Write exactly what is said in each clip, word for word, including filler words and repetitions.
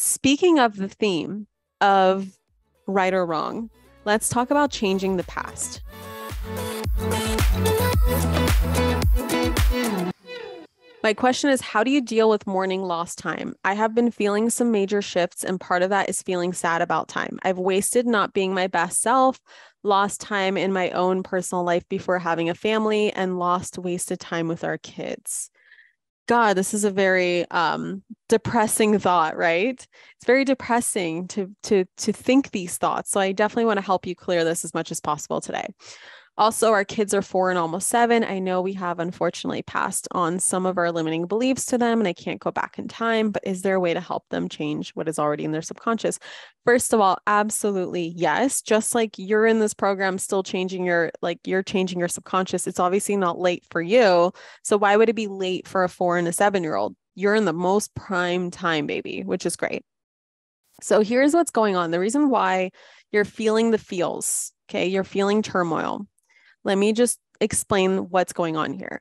Speaking of the theme of right or wrong, let's talk about changing the past. My question is, how do you deal with mourning lost time? I have been feeling some major shifts, and part of that is feeling sad about time. I've wasted not being my best self, lost time in my own personal life before having a family, and lost wasted time with our kids. God, this is a very um, depressing thought, right? It's very depressing to, to, to think these thoughts. So I definitely want to help you clear this as much as possible today. Also, our kids are four and almost seven. I know we have unfortunately passed on some of our limiting beliefs to them, and I can't go back in time, but is there a way to help them change what is already in their subconscious? First of all, absolutely yes. Just like you're in this program still changing your, like you're changing your subconscious, it's obviously not late for you. So why would it be late for a four and a seven-year-old? You're in the most prime time, baby, which is great. So here's what's going on. The reason why you're feeling the feels, okay? You're feeling turmoil. Let me just explain what's going on here.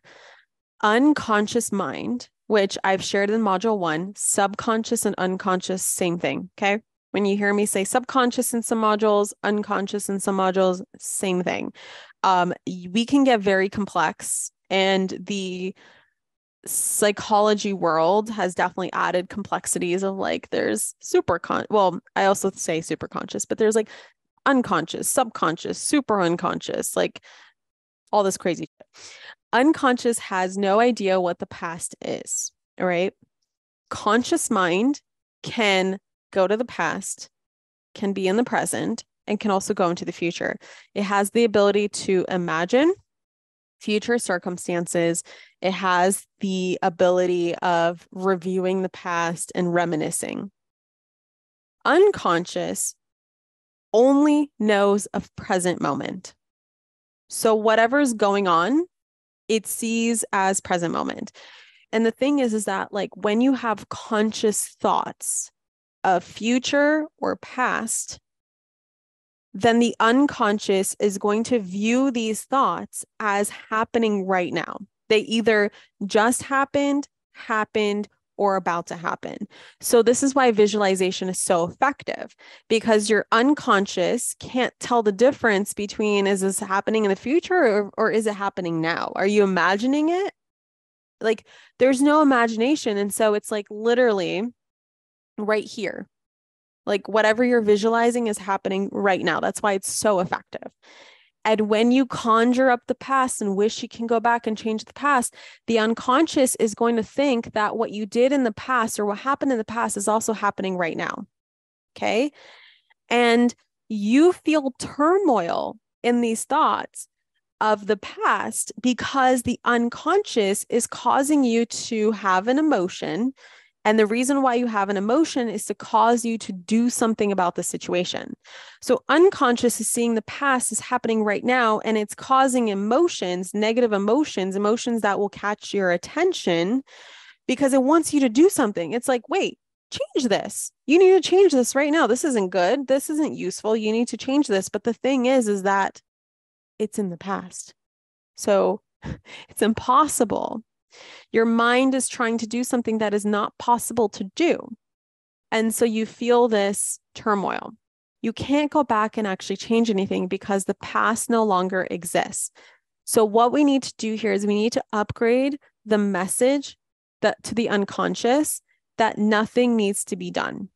Unconscious mind, which I've shared in module one, subconscious and unconscious, same thing, okay? When you hear me say subconscious in some modules, unconscious in some modules, same thing. Um, we can get very complex, and the psychology world has definitely added complexities of like, there's super con, well, I also say super conscious, but there's like unconscious, subconscious, super unconscious, like all this crazy shit. Unconscious has no idea what the past is, all right? Conscious mind can go to the past, can be in the present, and can also go into the future. It has the ability to imagine future circumstances. It has the ability of reviewing the past and reminiscing. Unconscious only knows of present moment. So whatever's going on, it sees as present moment. And the thing is, is that like when you have conscious thoughts of future or past, then the unconscious is going to view these thoughts as happening right now. They either just happened, happened, or about to happen. So this is why visualization is so effective, because your unconscious can't tell the difference between, is this happening in the future or, or is it happening now? Are you imagining it? Like there's no imagination. And so it's like literally right here, like whatever you're visualizing is happening right now. That's why it's so effective. And when you conjure up the past and wish you can go back and change the past, the unconscious is going to think that what you did in the past or what happened in the past is also happening right now, okay? And you feel turmoil in these thoughts of the past because the unconscious is causing you to have an emotion. And the reason why you have an emotion is to cause you to do something about the situation. So unconscious is seeing the past is happening right now, and it's causing emotions, negative emotions, emotions that will catch your attention because it wants you to do something. It's like, wait, change this. You need to change this right now. This isn't good. This isn't useful. You need to change this. But the thing is, is that it's in the past. So it's impossible. Your mind is trying to do something that is not possible to do. And so you feel this turmoil. You can't go back and actually change anything because the past no longer exists. So what we need to do here is we need to upgrade the message that to the unconscious that nothing needs to be done.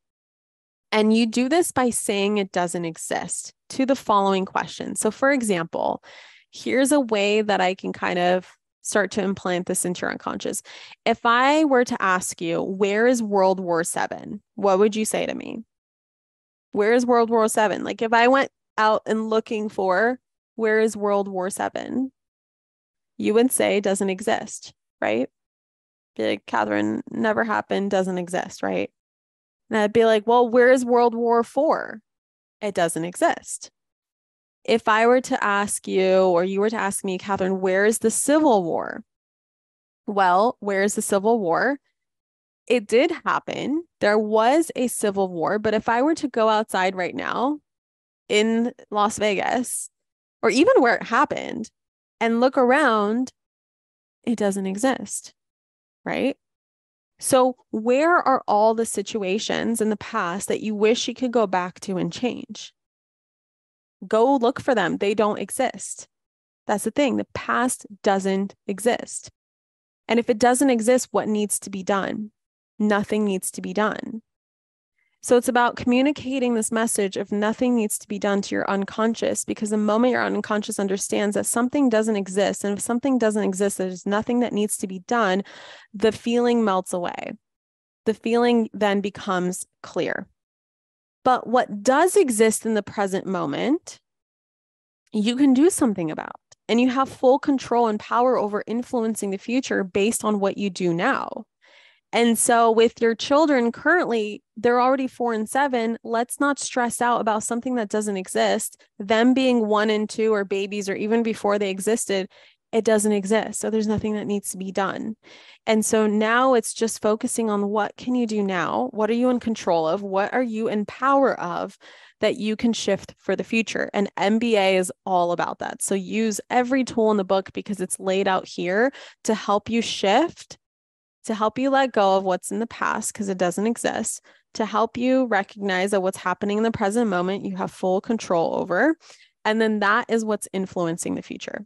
And you do this by saying it doesn't exist to the following question. So for example, here's a way that I can kind of start to implant this into your unconscious. If I were to ask you, where is World War Seven? What would you say to me? Where is World War Seven? Like if I went out and looking for, where is World War Seven? You would say it doesn't exist, right? Be like, Kathrin, never happened, doesn't exist, right? And I'd be like, well, where is World War Four? It doesn't exist. If I were to ask you, or you were to ask me, Kathrin, where is the Civil War? Well, where is the Civil War? It did happen. There was a Civil War, but if I were to go outside right now in Las Vegas, or even where it happened, and look around, it doesn't exist, right? So where are all the situations in the past that you wish you could go back to and change? Go look for them. They don't exist. That's the thing. The past doesn't exist. And if it doesn't exist, what needs to be done? Nothing needs to be done. So it's about communicating this message of nothing needs to be done to your unconscious, because the moment your unconscious understands that something doesn't exist, and if something doesn't exist, there's nothing that needs to be done, the feeling melts away. The feeling then becomes clear. But what does exist in the present moment, you can do something about. And you have full control and power over influencing the future based on what you do now. And so with your children currently, they're already four and seven. Let's not stress out about something that doesn't exist. Them being one and two or babies, or even before they existed, it doesn't exist. So there's nothing that needs to be done. And so now it's just focusing on what can you do now? What are you in control of? What are you in power of that you can shift for the future? And M B A is all about that. So use every tool in the book, because it's laid out here to help you shift, to help you let go of what's in the past because it doesn't exist, to help you recognize that what's happening in the present moment you have full control over, and then that is what's influencing the future.